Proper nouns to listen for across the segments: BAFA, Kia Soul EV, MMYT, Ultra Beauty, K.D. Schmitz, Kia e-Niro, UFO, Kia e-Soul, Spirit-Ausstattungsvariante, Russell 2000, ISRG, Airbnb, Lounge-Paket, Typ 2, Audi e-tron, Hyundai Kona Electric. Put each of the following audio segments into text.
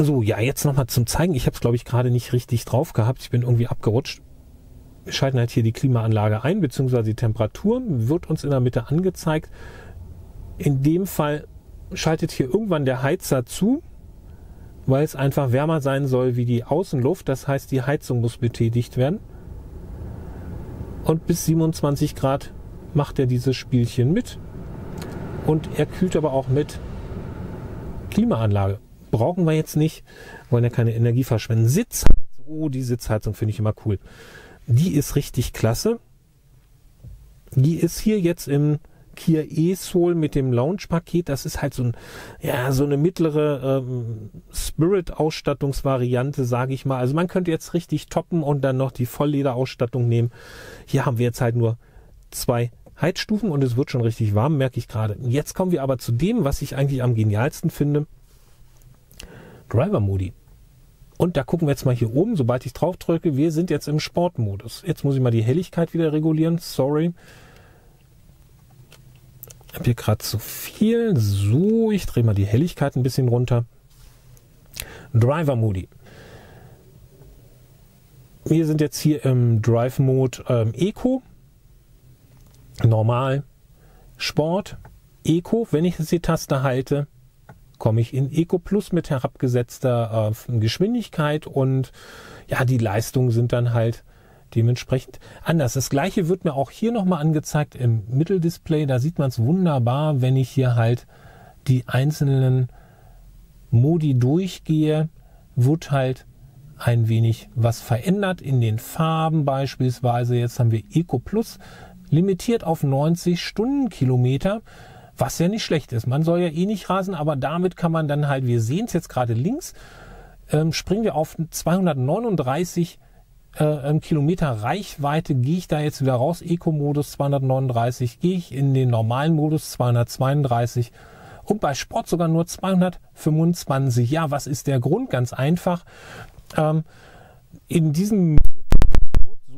So, ja, jetzt nochmal zum Zeigen. Ich habe es, glaube ich, gerade nicht richtig drauf gehabt. Ich bin irgendwie abgerutscht. Wir schalten halt hier die Klimaanlage ein, beziehungsweise die Temperatur wird uns in der Mitte angezeigt. In dem Fall schaltet hier irgendwann der Heizer zu, weil es einfach wärmer sein soll wie die Außenluft. Das heißt, die Heizung muss betätigt werden. Und bis 27 Grad macht er dieses Spielchen mit. Und er kühlt aber auch mit Klimaanlage. Brauchen wir jetzt nicht, wollen ja keine Energie verschwenden. Sitzheizung, oh, die Sitzheizung finde ich immer cool. Die ist richtig klasse. Die ist hier jetzt im Kia e-Soul mit dem Lounge-Paket. Das ist halt so, so eine mittlere Spirit-Ausstattungsvariante, sage ich mal. Also man könnte jetzt richtig toppen und dann noch die Volllederausstattung nehmen. Hier haben wir jetzt halt nur zwei Heizstufen und es wird schon richtig warm, merke ich gerade. Jetzt kommen wir aber zu dem, was ich eigentlich am genialsten finde. Driver-Modi. Und da gucken wir jetzt mal hier oben, sobald ich drauf drücke, wir sind jetzt im Sportmodus. Jetzt muss ich mal die Helligkeit wieder regulieren, sorry. Ich habe hier gerade zu viel. So, ich drehe mal die Helligkeit ein bisschen runter. Driver-Modi. Wir sind jetzt hier im Drive-Mode Eco, Normal, Sport, Eco. Wenn ich jetzt die Taste halte, komme ich in Eco Plus mit herabgesetzter Geschwindigkeit und ja, die Leistungen sind dann halt dementsprechend anders. Das gleiche wird mir auch hier nochmal angezeigt im Mitteldisplay, da sieht man es wunderbar, wenn ich hier halt die einzelnen Modi durchgehe, wird halt ein wenig was verändert in den Farben beispielsweise. Jetzt haben wir Eco Plus, limitiert auf 90 Stundenkilometer. Was ja nicht schlecht ist. Man soll ja eh nicht rasen, aber damit kann man dann halt, wir sehen es jetzt gerade links, springen wir auf 239 Kilometer Reichweite, gehe ich da jetzt wieder raus, Eco-Modus 239, gehe ich in den normalen Modus 232 und bei Sport sogar nur 225. Ja, was ist der Grund? Ganz einfach. In diesem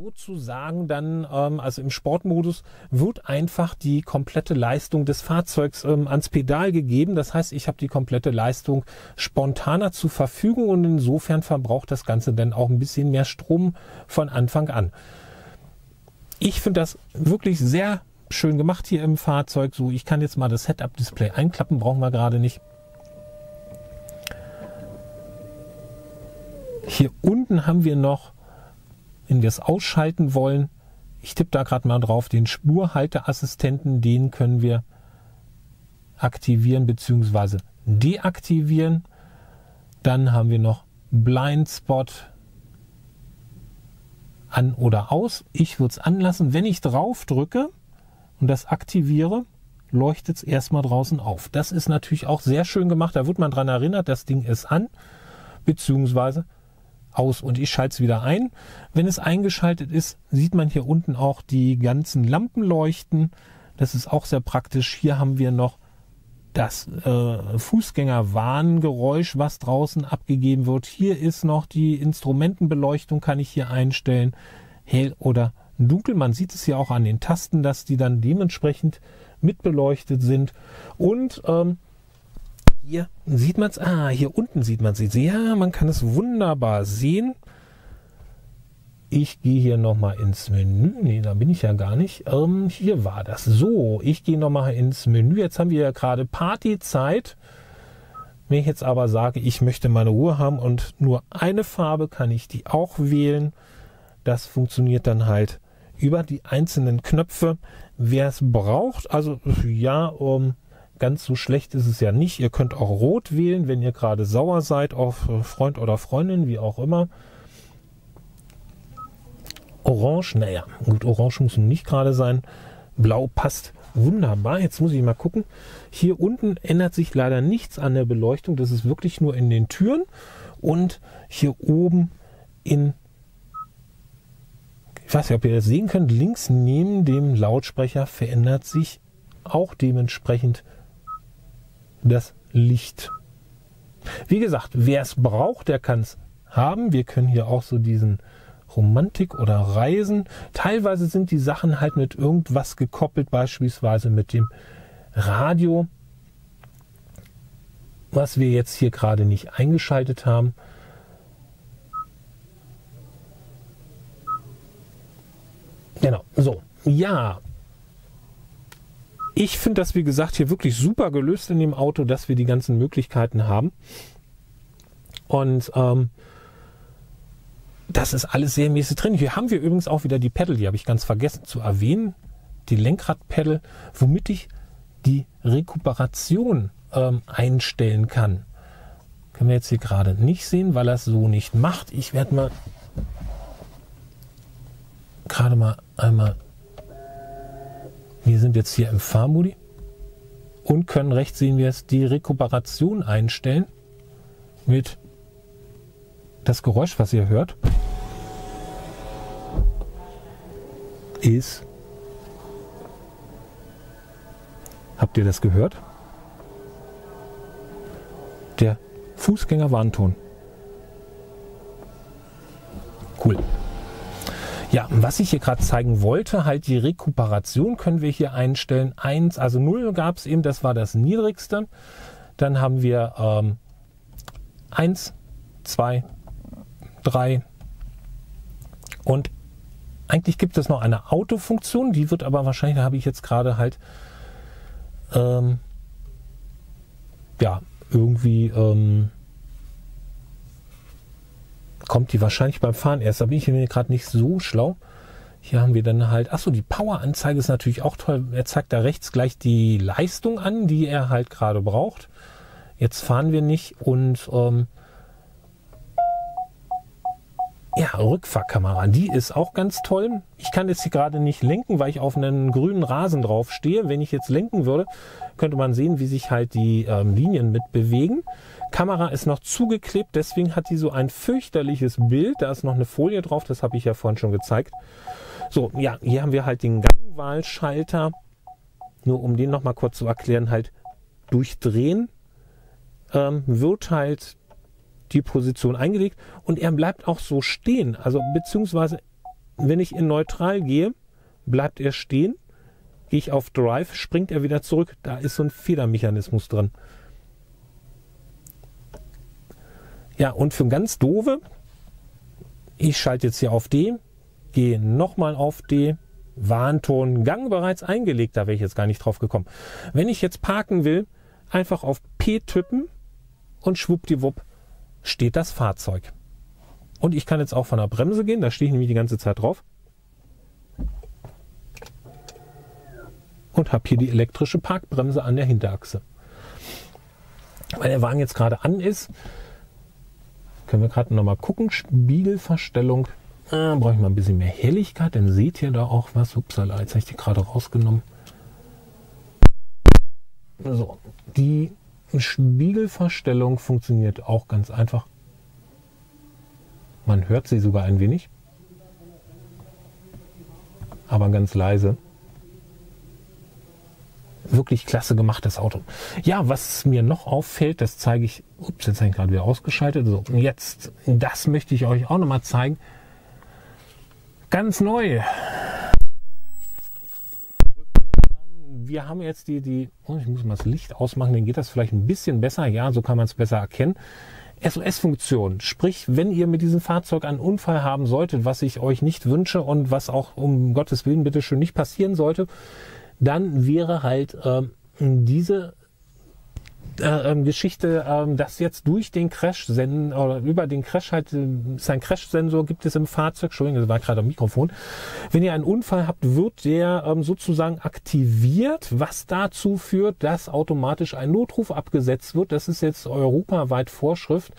sozusagen dann, also im Sportmodus, wird einfach die komplette Leistung des Fahrzeugs ans Pedal gegeben. Das heißt, ich habe die komplette Leistung spontaner zur Verfügung und insofern verbraucht das Ganze dann auch ein bisschen mehr Strom von Anfang an. Ich finde das wirklich sehr schön gemacht hier im Fahrzeug. So, ich kann jetzt mal das Head-Up-Display einklappen, brauchen wir gerade nicht. Hier unten haben wir noch, wenn wir es ausschalten wollen, ich tippe da gerade mal drauf, den Spurhalteassistenten, den können wir aktivieren bzw. deaktivieren. Dann haben wir noch Blindspot an oder aus. Ich würde es anlassen. Wenn ich drauf drücke und das aktiviere, leuchtet es erstmal draußen auf. Das ist natürlich auch sehr schön gemacht. Da wird man daran erinnert, das Ding ist an bzw. aus und ich schalte es wieder ein. Wenn es eingeschaltet ist, sieht man hier unten auch die ganzen Lampen leuchten. Das ist auch sehr praktisch. Hier haben wir noch das Fußgängerwarngeräusch, was draußen abgegeben wird. Hier ist noch die Instrumentenbeleuchtung, kann ich hier einstellen. Hell oder dunkel. Man sieht es hier auch an den Tasten, dass die dann dementsprechend mitbeleuchtet sind. Und hier sieht man es, hier unten sieht man es, ja, man kann es wunderbar sehen. Ich gehe hier nochmal ins Menü, nee, da bin ich ja gar nicht, hier war das so, ich gehe nochmal ins Menü, jetzt haben wir ja gerade Partyzeit. Wenn ich jetzt aber sage, ich möchte meine Ruhe haben und nur eine Farbe, kann ich die auch wählen. Das funktioniert dann halt über die einzelnen Knöpfe, wer es braucht, also ja, ganz so schlecht ist es ja nicht. Ihr könnt auch rot wählen, wenn ihr gerade sauer seid auf Freund oder Freundin, wie auch immer. Orange, naja, gut, orange muss nicht gerade sein. Blau passt wunderbar. Jetzt muss ich mal gucken. Hier unten ändert sich leider nichts an der Beleuchtung. Das ist wirklich nur in den Türen und hier oben in Ich weiß nicht, ob ihr das sehen könnt, links neben dem Lautsprecher verändert sich auch dementsprechend das Licht. Wie gesagt, wer es braucht, der kann es haben. Wir können hier auch so diesen Romantik oder Reisen. Teilweise sind die Sachen halt mit irgendwas gekoppelt, beispielsweise mit dem Radio, was wir jetzt hier gerade nicht eingeschaltet haben. Genau, so. Ja, ich finde das, wie gesagt, hier wirklich super gelöst in dem Auto, dass wir die ganzen Möglichkeiten haben. Und das ist alles sehr mäßig drin. Hier haben wir übrigens auch wieder die Pedal, die habe ich ganz vergessen zu erwähnen, die Lenkradpedal, womit ich die Rekuperation einstellen kann. Können wir jetzt hier gerade nicht sehen, weil er es so nicht macht. Ich werde mal gerade mal einmal, wir sind jetzt hier im Fahrmodi und können rechts, sehen wir es, die Rekuperation einstellen mit das Geräusch, was ihr hört, ist, habt ihr das gehört? Der Fußgängerwarnton. Cool. Ja, was ich hier gerade zeigen wollte, halt die Rekuperation können wir hier einstellen. 1, also 0 gab es eben, das war das niedrigste. Dann haben wir 1, 2, 3 und eigentlich gibt es noch eine Autofunktion, die wird aber wahrscheinlich, da habe ich jetzt gerade halt ja, irgendwie kommt die wahrscheinlich beim Fahren erst. Da bin ich mir gerade nicht so schlau. Hier haben wir dann halt, achso, die Power-Anzeige ist natürlich auch toll. Er zeigt da rechts gleich die Leistung an, die er halt gerade braucht. Jetzt fahren wir nicht und ja, Rückfahrkamera, die ist auch ganz toll. Ich kann jetzt hier gerade nicht lenken, weil ich auf einen grünen Rasen drauf stehe. Wenn ich jetzt lenken würde, könnte man sehen, wie sich halt die Linien mitbewegen. Kamera ist noch zugeklebt, deswegen hat die so ein fürchterliches Bild. Da ist noch eine Folie drauf, das habe ich ja vorhin schon gezeigt. So, ja, hier haben wir halt den Gangwahlschalter. Nur um den nochmal kurz zu erklären, halt durchdrehen wird halt die Position eingelegt und er bleibt auch so stehen, also beziehungsweise wenn ich in neutral gehe, bleibt er stehen, gehe ich auf Drive, springt er wieder zurück, da ist so ein Federmechanismus drin. Ja, und für ganz doofe, ich schalte jetzt hier auf D, gehe nochmal auf D, Warnton, Gang bereits eingelegt, da wäre ich jetzt gar nicht drauf gekommen. Wenn ich jetzt parken will, einfach auf P tippen und schwuppdiwupp steht das Fahrzeug. Und ich kann jetzt auch von der Bremse gehen, da stehe ich nämlich die ganze Zeit drauf. Und habe hier die elektrische Parkbremse an der Hinterachse. Weil der Wagen jetzt gerade an ist, können wir gerade nochmal gucken. Spiegelverstellung, brauche ich mal ein bisschen mehr Helligkeit, dann seht ihr da auch was. Upsala, jetzt habe ich die gerade rausgenommen. So, die Spiegelverstellung funktioniert auch ganz einfach. Man hört sie sogar ein wenig, aber ganz leise. Wirklich klasse gemacht, das Auto. Ja, was mir noch auffällt, das zeige ich, ups, jetzt habe ich gerade wieder ausgeschaltet. So, jetzt, das möchte ich euch auch nochmal zeigen. Ganz neu. Wir haben jetzt die oh, ich muss mal das Licht ausmachen, dann geht das vielleicht ein bisschen besser. Ja, so kann man es besser erkennen. SOS-Funktion, sprich, wenn ihr mit diesem Fahrzeug einen Unfall haben solltet, was ich euch nicht wünsche und was auch um Gottes Willen bitte schön nicht passieren sollte, dann wäre halt diese Geschichte, dass jetzt durch den Crash-Sensor oder über den Crash halt, sein Crash-Sensor gibt es im Fahrzeug, Entschuldigung, das war gerade am Mikrofon, wenn ihr einen Unfall habt, wird der sozusagen aktiviert, was dazu führt, dass automatisch ein Notruf abgesetzt wird. Das ist jetzt europaweit Vorschrift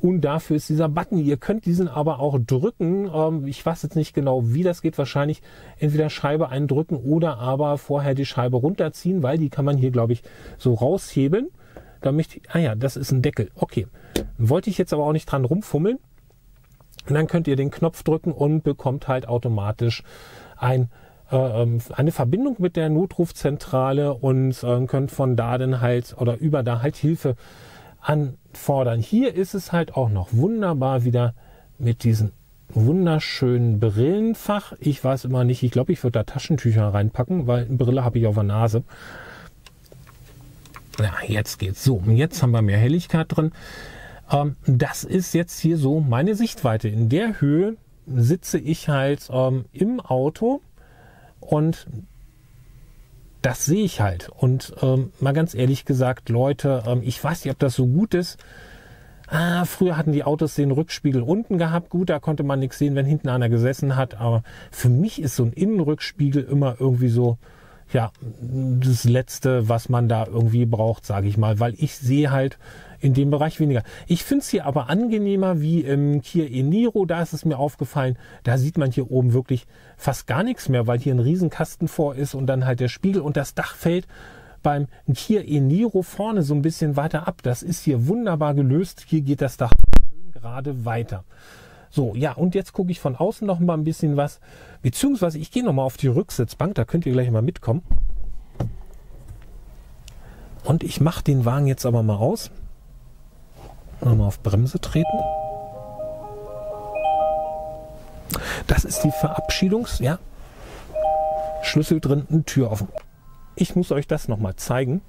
und dafür ist dieser Button. Ihr könnt diesen aber auch drücken, ich weiß jetzt nicht genau, wie das geht, wahrscheinlich entweder Scheibe eindrücken oder aber vorher die Scheibe runterziehen, weil die kann man hier, glaube ich, so raushebeln. Da möchte ich, ah ja, das ist ein Deckel. Okay, wollte ich jetzt aber auch nicht dran rumfummeln. Und dann könnt ihr den Knopf drücken und bekommt halt automatisch eine Verbindung mit der Notrufzentrale und könnt von da dann halt oder über da halt Hilfe anfordern. Hier ist es halt auch noch wunderbar wieder mit diesen wunderschönen Brillenfach. Ich weiß immer nicht, ich glaube, ich würde da Taschentücher reinpacken, weil eine Brille habe ich auf der Nase. Ja, jetzt geht's so. Und jetzt haben wir mehr Helligkeit drin. Das ist jetzt hier so meine Sichtweite. In der Höhe sitze ich halt im Auto und das sehe ich halt. Und mal ganz ehrlich gesagt, Leute, ich weiß nicht, ob das so gut ist. Ah, früher hatten die Autos den Rückspiegel unten gehabt. Gut, da konnte man nichts sehen, wenn hinten einer gesessen hat. Aber für mich ist so ein Innenrückspiegel immer irgendwie so, ja, das Letzte, was man da irgendwie braucht, sage ich mal. Weil ich sehe halt in dem Bereich weniger. Ich finde es hier aber angenehmer wie im Kia e-Niro. Da ist es mir aufgefallen, da sieht man hier oben wirklich fast gar nichts mehr, weil hier ein Riesenkasten vor ist und dann halt der Spiegel und das Dach fällt beim Kia e-Niro vorne so ein bisschen weiter ab. Das ist hier wunderbar gelöst. Hier geht das Dach schön gerade weiter. So, ja, und jetzt gucke ich von außen noch mal ein bisschen was. Beziehungsweise ich gehe noch mal auf die Rücksitzbank. Da könnt ihr gleich mal mitkommen. Und ich mache den Wagen jetzt aber mal aus. Nochmal auf Bremse treten. Das ist die Verabschiedungs-, ja, Schlüssel drin, eine Tür offen. Ich muss euch das nochmal zeigen.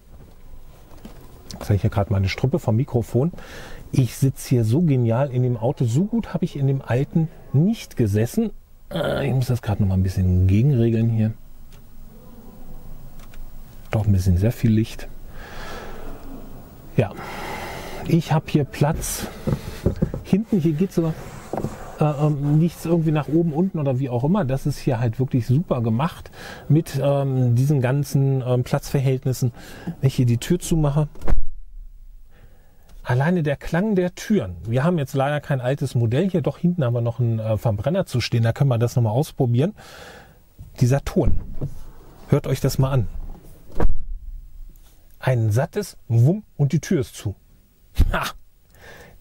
Jetzt habe ich hier gerade meine Strippe vom Mikrofon. Ich sitze hier so genial in dem Auto. So gut habe ich in dem alten nicht gesessen. Ich muss das gerade nochmal ein bisschen gegenregeln hier. Doch ein bisschen sehr viel Licht. Ja, ich habe hier Platz. Hinten, hier geht sogar nichts irgendwie nach oben, unten oder wie auch immer. Das ist hier halt wirklich super gemacht mit diesen ganzen Platzverhältnissen. Wenn ich hier die Tür zumache, alleine der Klang der Türen. Wir haben jetzt leider kein altes Modell hier, doch hinten haben wir noch einen Verbrenner zu stehen. Da können wir das nochmal ausprobieren. Dieser Ton, hört euch das mal an. Ein sattes Wumm und die Tür ist zu. Ha!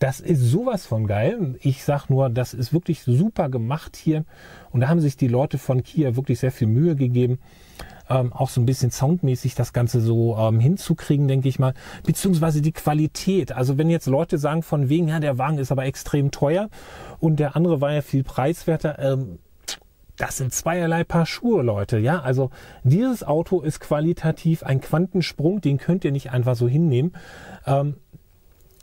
Das ist sowas von geil. Ich sag nur, das ist wirklich super gemacht hier. Und da haben sich die Leute von Kia wirklich sehr viel Mühe gegeben, auch so ein bisschen soundmäßig das Ganze so hinzukriegen, denke ich mal. Beziehungsweise die Qualität. Also wenn jetzt Leute sagen von wegen, ja, der Wagen ist aber extrem teuer und der andere war ja viel preiswerter. Das sind zweierlei Paar Schuhe, Leute. Ja, also dieses Auto ist qualitativ ein Quantensprung. Den könnt ihr nicht einfach so hinnehmen.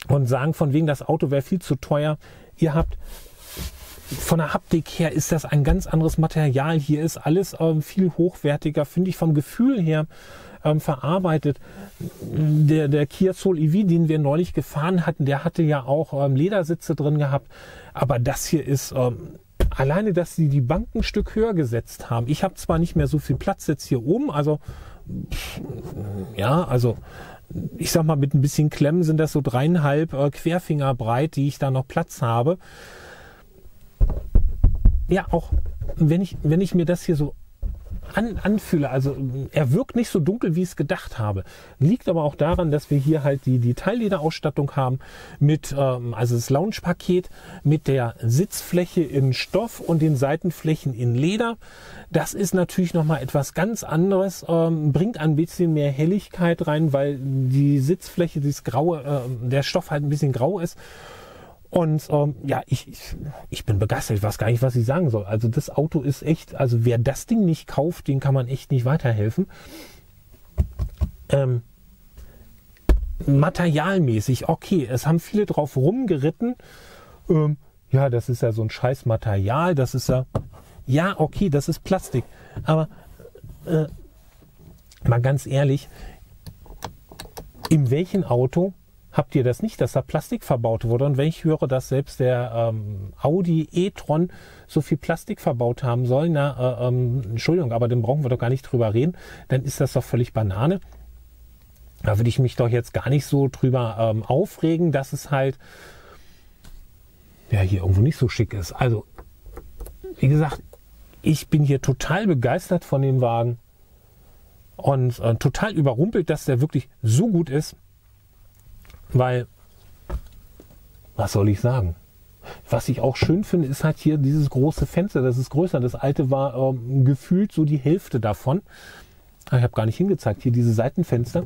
Und sagen von wegen, das Auto wäre viel zu teuer. Ihr habt, von der Haptik her ist das ein ganz anderes Material. Hier ist alles viel hochwertiger, finde ich, vom Gefühl her verarbeitet. Der Kia Soul EV, den wir neulich gefahren hatten, der hatte ja auch Ledersitze drin gehabt. Aber das hier ist... Alleine, dass sie die Banken ein Stück höher gesetzt haben. Ich habe zwar nicht mehr so viel Platz jetzt hier oben, also ja, also ich sag mal, mit ein bisschen Klemmen sind das so 3,5 Querfinger breit, die ich da noch Platz habe. Ja, auch wenn ich mir das hier so anfühle, also er wirkt nicht so dunkel, wie ich es gedacht habe. Liegt aber auch daran, dass wir hier halt die Teillederausstattung haben mit, also das Lounge-Paket mit der Sitzfläche in Stoff und den Seitenflächen in Leder. Das ist natürlich nochmal etwas ganz anderes, bringt ein bisschen mehr Helligkeit rein, weil die Sitzfläche, dieses Graue, der Stoff halt ein bisschen grau ist. Und ja, ich bin begeistert, ich weiß gar nicht, was ich sagen soll. Also das Auto ist echt, also wer das Ding nicht kauft, den kann man echt nicht weiterhelfen. Materialmäßig, okay, es haben viele drauf rumgeritten. Ja, das ist ja so ein scheiß Material, das ist ja, ja, okay, das ist Plastik. Aber mal ganz ehrlich, in welchem Auto habt ihr das nicht, dass da Plastik verbaut wurde? Und wenn ich höre, dass selbst der Audi e-tron so viel Plastik verbaut haben soll, na, Entschuldigung, aber dann brauchen wir doch gar nicht drüber reden, dann ist das doch völlig Banane. Da würde ich mich doch jetzt gar nicht so drüber aufregen, dass es halt ja hier irgendwo nicht so schick ist. Also, wie gesagt, ich bin hier total begeistert von dem Wagen und total überrumpelt, dass der wirklich so gut ist. Weil, was soll ich sagen? Was ich auch schön finde, ist halt hier dieses große Fenster, das ist größer. Das alte war gefühlt so die Hälfte davon. Ich habe gar nicht hingezeigt, hier diese Seitenfenster.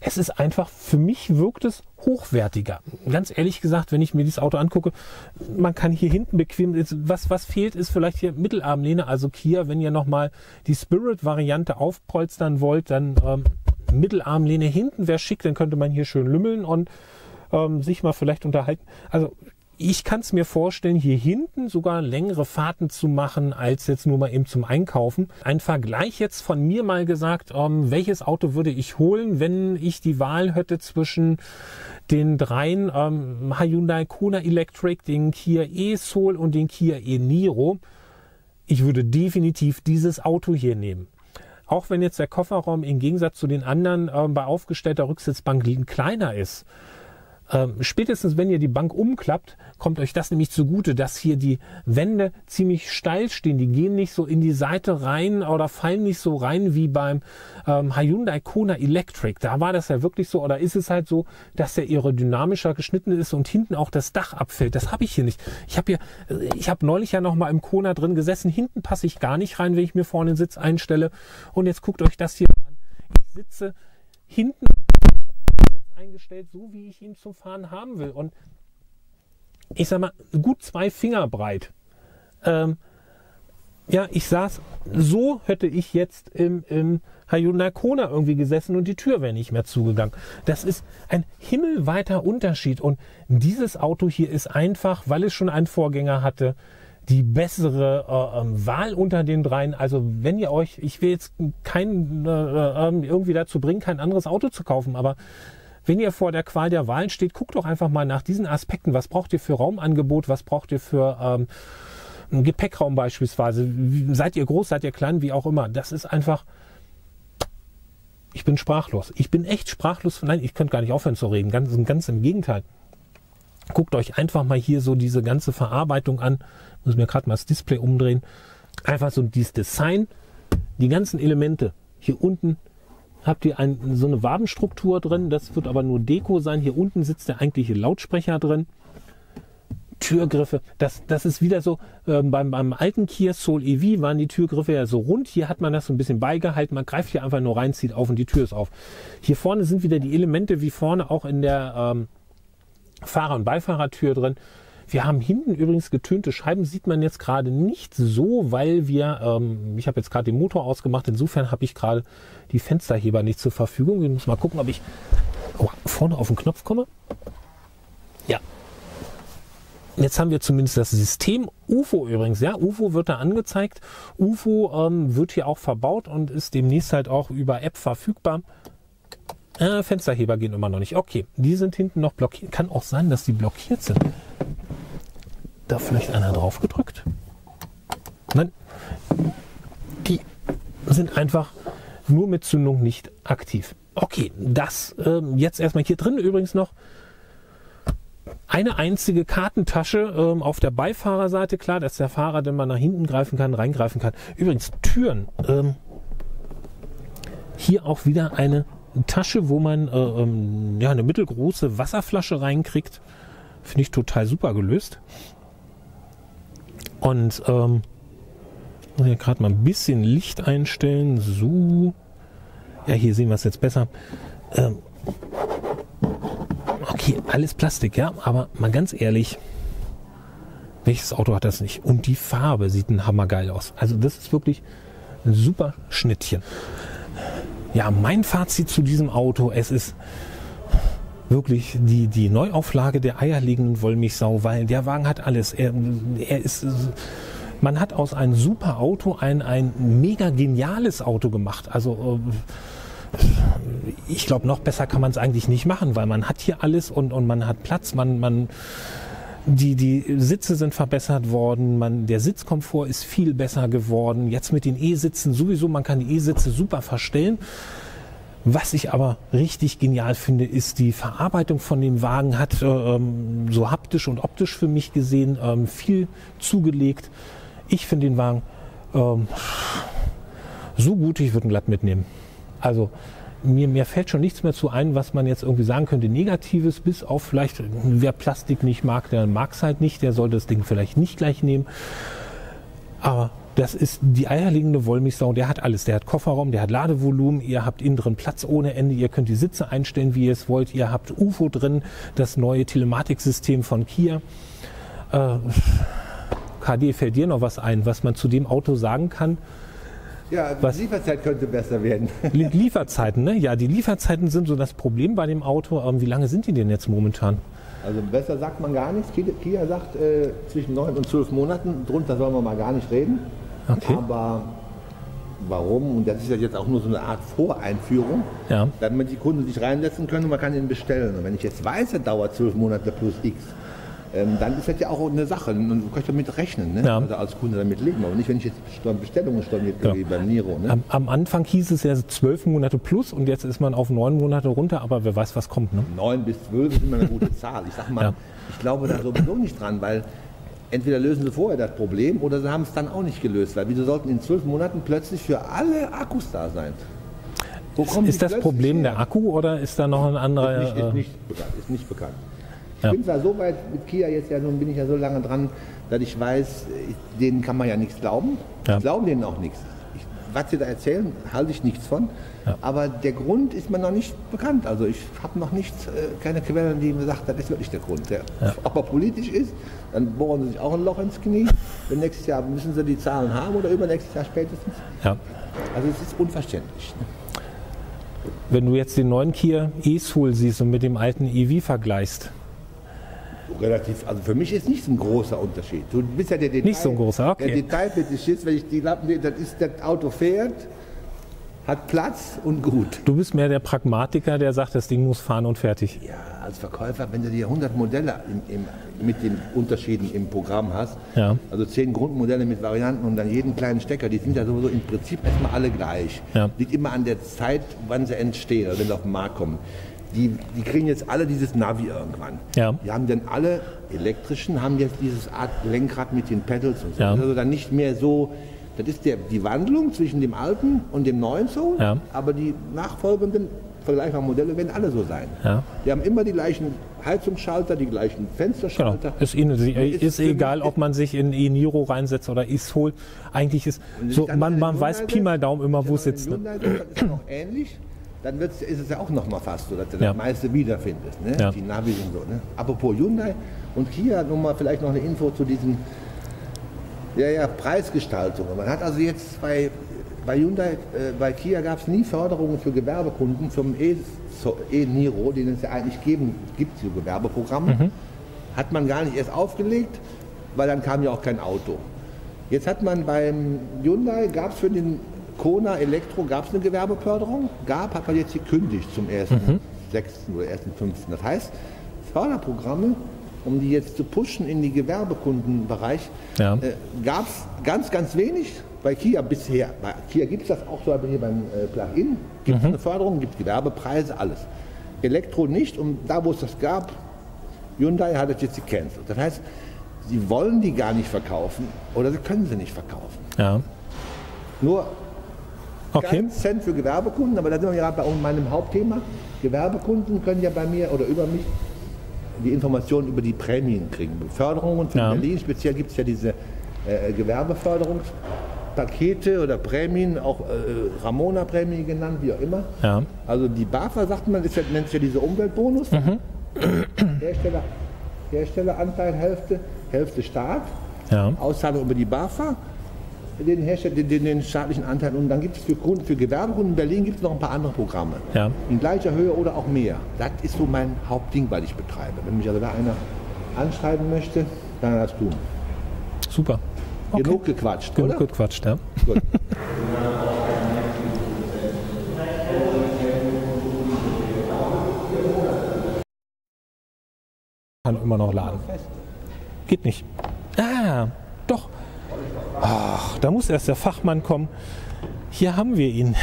Es ist einfach, für mich wirkt es hochwertiger. Ganz ehrlich gesagt, wenn ich mir dieses Auto angucke, man kann hier hinten bequem, was fehlt, ist vielleicht hier Mittelarmlehne. Also Kia, wenn ihr nochmal die Spirit-Variante aufpolstern wollt, dann Mittelarmlehne hinten wäre schick, dann könnte man hier schön lümmeln und sich mal vielleicht unterhalten. Also ich kann es mir vorstellen, hier hinten sogar längere Fahrten zu machen, als jetzt nur mal eben zum Einkaufen. Ein Vergleich jetzt von mir mal gesagt, welches Auto würde ich holen, wenn ich die Wahl hätte zwischen den dreien, Hyundai Kona Electric, den Kia e-Soul und den Kia e-Niro. Ich würde definitiv dieses Auto hier nehmen. Auch wenn jetzt der Kofferraum im Gegensatz zu den anderen bei aufgestellter Rücksitzbank kleiner ist. Spätestens wenn ihr die Bank umklappt, kommt euch das nämlich zugute, dass hier die Wände ziemlich steil stehen. Die gehen nicht so in die Seite rein oder fallen nicht so rein wie beim Hyundai Kona Electric. Da war das ja wirklich so, oder ist es halt so, dass der aerodynamischer geschnitten ist und hinten auch das Dach abfällt. Das habe ich hier nicht. Ich habe neulich ja noch mal im Kona drin gesessen. Hinten passe ich gar nicht rein, wenn ich mir vorne den Sitz einstelle. Und jetzt guckt euch das hier an. Ich sitze hinten eingestellt, so wie ich ihn zum Fahren haben will, und ich sag mal, gut 2 Finger breit. Ja, ich saß, so hätte ich jetzt im Hyundai Kona irgendwie gesessen und die Tür wäre nicht mehr zugegangen. Das ist ein himmelweiter Unterschied, und dieses Auto hier ist einfach, weil es schon einen Vorgänger hatte, die bessere Wahl unter den dreien. Also wenn ihr euch, ich will jetzt kein irgendwie dazu bringen, kein anderes Auto zu kaufen, aber wenn ihr vor der Qual der Wahlen steht, guckt doch einfach mal nach diesen Aspekten. Was braucht ihr für Raumangebot? Was braucht ihr für Gepäckraum beispielsweise? Seid ihr groß? Seid ihr klein? Wie auch immer. Das ist einfach... Ich bin sprachlos. Ich bin echt sprachlos. Nein, ich könnte gar nicht aufhören zu reden. Ganz im Gegenteil. Guckt euch einfach mal hier so diese ganze Verarbeitung an. Ich muss mir gerade mal das Display umdrehen. Einfach so dieses Design. Die ganzen Elemente hier unten. Habt ihr so eine Wabenstruktur drin, das wird aber nur Deko sein. Hier unten sitzt der eigentliche Lautsprecher drin. Türgriffe, das ist wieder so, beim alten Kia Soul EV waren die Türgriffe ja so rund. Hier hat man das so ein bisschen beigehalten, man greift hier einfach nur rein, zieht auf und die Tür ist auf. Hier vorne sind wieder die Elemente, wie vorne auch in der Fahrer- und Beifahrertür drin. Wir haben hinten übrigens getönte Scheiben, sieht man jetzt gerade nicht so, weil wir, ich habe jetzt gerade den Motor ausgemacht, insofern habe ich gerade die Fensterheber nicht zur Verfügung. Ich muss mal gucken, ob ich vorne auf den Knopf komme. Ja, jetzt haben wir zumindest das System. UFO übrigens, ja, UFO wird da angezeigt. UFO wird hier auch verbaut und ist demnächst halt auch über App verfügbar. Fensterheber gehen immer noch nicht. Okay, die sind hinten noch blockiert. Kann auch sein, dass die blockiert sind. Da vielleicht einer drauf gedrückt? Nein, die sind einfach nur mit Zündung nicht aktiv. Okay, das jetzt erstmal hier drin übrigens noch eine einzige Kartentasche auf der Beifahrerseite. Klar, dass der Fahrer dann mal nach hinten greifen kann, reingreifen kann. Übrigens Türen. Hier auch wieder eine Tasche, wo man ja, eine mittelgroße Wasserflasche reinkriegt. Finde ich total super gelöst. Und muss hier gerade mal ein bisschen Licht einstellen. So. Ja, hier sehen wir es jetzt besser. Okay, alles Plastik, ja. Aber mal ganz ehrlich, welches Auto hat das nicht? Und die Farbe sieht ein hammergeil aus. Also das ist wirklich ein super Schnittchen. Ja, mein Fazit zu diesem Auto, es ist wirklich die Neuauflage der eierlegenden Wollmilchsau, weil der Wagen hat alles. Man hat aus einem super Auto ein mega geniales Auto gemacht. Also ich glaube, noch besser kann man es eigentlich nicht machen, weil man hat hier alles und man hat Platz. Die Sitze sind verbessert worden, der Sitzkomfort ist viel besser geworden. Jetzt mit den E-Sitzen sowieso, man kann die E-Sitze super verstellen. Was ich aber richtig genial finde, ist die Verarbeitung von dem Wagen, hat so haptisch und optisch für mich gesehen viel zugelegt. Ich finde den Wagen so gut, ich würde ihn glatt mitnehmen. Also Mir fällt schon nichts mehr zu ein, was man jetzt irgendwie sagen könnte, Negatives, bis auf vielleicht, wer Plastik nicht mag, der mag es halt nicht, der sollte das Ding vielleicht nicht gleich nehmen. Aber das ist die eierlegende Wollmilchsau, der hat alles. Der hat Kofferraum, der hat Ladevolumen, ihr habt innen drin Platz ohne Ende, ihr könnt die Sitze einstellen, wie ihr es wollt, ihr habt UFO drin, das neue Telematiksystem von Kia. KD, fällt dir noch was ein, was man zu dem Auto sagen kann? Ja, die Lieferzeit könnte besser werden. Lieferzeiten, ne? Ja, die Lieferzeiten sind so das Problem bei dem Auto. Wie lange sind die denn jetzt momentan? Also besser sagt man gar nichts. Kia sagt zwischen 9 und 12 Monaten. Drunter sollen wir mal gar nicht reden. Okay. Aber warum? Und das ist ja jetzt auch nur so eine Art Voreinführung, ja, damit die Kunden sich reinsetzen können und man kann ihn bestellen. Und wenn ich jetzt weiß, er dauert 12 Monate plus X, dann ist das ja auch eine Sache und du kannst damit rechnen, ne? Ja, also als Kunde damit leben, aber nicht, wenn ich jetzt Bestellungen storniert, ja, wie beim Niro. Ne? Am Anfang hieß es ja 12 Monate plus und jetzt ist man auf 9 Monate runter, aber wer weiß, was kommt. Ne? 9 bis 12 ist immer eine gute Zahl. Ich sag mal, ja, ich glaube da sowieso nicht dran, weil entweder lösen sie vorher das Problem oder sie haben es dann auch nicht gelöst, weil wieso sollten in 12 Monaten plötzlich für alle Akkus da sein? Ist das Problem der Akku oder ist da noch ein anderer? Ist nicht bekannt. Ich, ja, bin zwar so weit mit Kia jetzt, ja, nun bin ich ja so lange dran, dass ich weiß, denen kann man ja nichts glauben. Ja. Ich glaube denen auch nichts. Was sie da erzählen, halte ich nichts von. Ja. Aber der Grund ist mir noch nicht bekannt. Also ich habe noch nicht, keine Quellen, die mir sagen, das ist wirklich der Grund. Ja. Ja. Ob er politisch ist, dann bohren sie sich auch ein Loch ins Knie. Und nächstes Jahr müssen sie die Zahlen haben oder übernächstes Jahr spätestens. Ja. Also es ist unverständlich. Wenn du jetzt den neuen Kia e-Soul siehst und mit dem alten EV vergleichst, relativ, also für mich ist nicht so ein großer Unterschied. Du bist ja der Detail. Nicht so ein großer, okay. Der Detailfetisch ist, wenn ich die Lappen, das ist, das Auto fährt, hat Platz und gut. Du bist mehr der Pragmatiker, der sagt, das Ding muss fahren und fertig. Ja, als Verkäufer, wenn du dir 100 Modelle mit den Unterschieden im Programm hast, ja, also 10 Grundmodelle mit Varianten und dann jeden kleinen Stecker, die sind ja sowieso im Prinzip erstmal alle gleich. Ja. Liegt immer an der Zeit, wann sie entstehen, also wenn sie auf den Markt kommen. Die kriegen jetzt alle dieses Navi irgendwann. Ja. Die haben dann alle elektrischen, haben jetzt dieses Art Lenkrad mit den Pedals und so. Ja. Das ist also dann nicht mehr so, das ist die Wandlung zwischen dem alten und dem neuen Soul, ja, aber die nachfolgenden vergleichbaren Modelle werden alle so sein. Ja. Die haben immer die gleichen Heizungsschalter, die gleichen Fensterschalter. Genau. Ist egal, ob man sich in e-Niro reinsetzt oder e-Soul. Eigentlich ist so, man weiß Pi mal Daumen immer, wo es sitzt. Ne? Ist noch ähnlich. Dann ist es ja auch noch mal fast so, dass du, ja, das meiste wiederfindest, ne? Ja, die Navis und so. Ne? Apropos Hyundai und Kia, noch mal vielleicht noch eine Info zu diesen, ja, Preisgestaltungen. Man hat also jetzt bei Hyundai, bei Kia gab es nie Förderungen für Gewerbekunden zum e-Niro, den es ja eigentlich gibt, so Gewerbeprogramme. Mhm. Hat man gar nicht erst aufgelegt, weil dann kam ja auch kein Auto. Jetzt hat man beim Hyundai, gab es für den Kona Elektro, gab es eine Gewerbeförderung? Hat man jetzt gekündigt zum 1.6. Oder 1.5. Das heißt, Förderprogramme, um die jetzt zu pushen in die Gewerbekundenbereich, ja, gab es ganz, ganz wenig. Bei Kia bisher, bei Kia gibt es das auch so, aber hier beim Plug-in gibt es eine Förderung, gibt Gewerbepreise, alles. Elektro nicht, und da, wo es das gab, Hyundai hat das jetzt gecancelt. Das heißt, sie wollen die gar nicht verkaufen oder sie können sie nicht verkaufen. Ja. Nur okay. Ganz Cent für Gewerbekunden, aber da sind wir gerade bei meinem Hauptthema. Gewerbekunden können ja bei mir oder über mich die Informationen über die Prämien kriegen. Förderungen für, ja, Berlin, speziell gibt es ja diese Gewerbeförderungspakete oder Prämien, auch Ramona-Prämie genannt, wie auch immer. Ja. Also die BAFA, sagt man, nennt ja diese Umweltbonus. Mhm. Herstelleranteil Hälfte Staat, ja, Auszahlung über die BAFA. Den staatlichen Anteil, und dann gibt es für Gewerbekunden in Berlin gibt es noch ein paar andere Programme, ja, in gleicher Höhe oder auch mehr. Das ist so mein Hauptding, weil ich betreibe. Wenn mich also da einer anschreiben möchte, dann das tun. Super. Okay. Genug gequatscht, oder? Genug gequatscht, ja. Gut. Kann immer noch laden. Geht nicht. Ah, doch. Ach, da muss erst der Fachmann kommen. Hier haben wir ihn,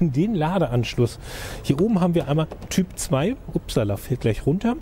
den Ladeanschluss. Hier oben haben wir einmal Typ 2. Upsala, fällt gleich runter.